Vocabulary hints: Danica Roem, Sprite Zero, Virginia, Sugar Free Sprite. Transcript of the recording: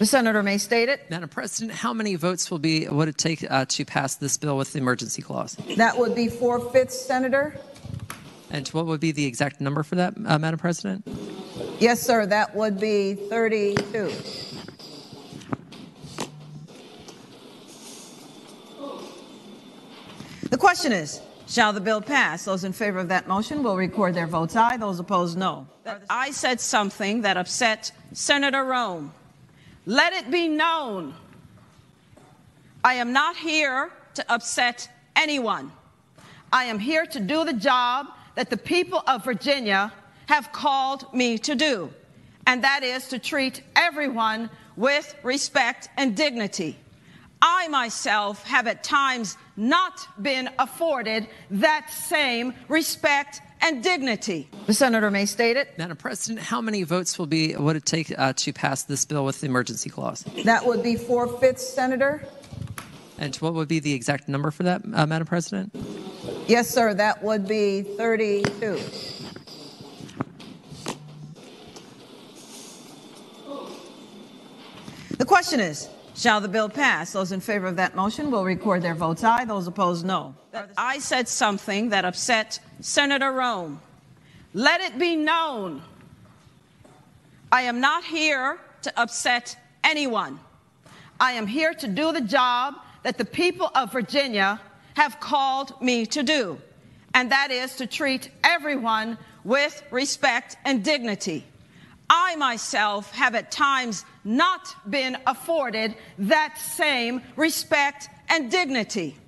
The senator may state it. Madam President, how many votes would it take to pass this bill with the emergency clause? That would be 4/5, Senator. And what would be the exact number for that, Madam President? Yes, sir. That would be 32. The question is, shall the bill pass? Those in favor of that motion will record their votes aye. Those opposed, no. I said something that upset Senator Roem. Let it be known, I am not here to upset anyone. I am here to do the job that the people of Virginia have called me to do, and that is to treat everyone with respect and dignity. I myself have at times not been afforded that same respect and dignity. The senator may state it. Madam President, how many votes would it take to pass this bill with the emergency clause? That would be 4/5, Senator. And what would be the exact number for that, Madam President? Yes, sir. That would be 32. The question is, shall the bill pass? Those in favor of that motion will record their votes aye. Those opposed, no. I said something that upset Senator Roem. Let it be known, I am not here to upset anyone. I am here to do the job that the people of Virginia have called me to do, and that is to treat everyone with respect and dignity. I myself have at times not been afforded that same respect and dignity.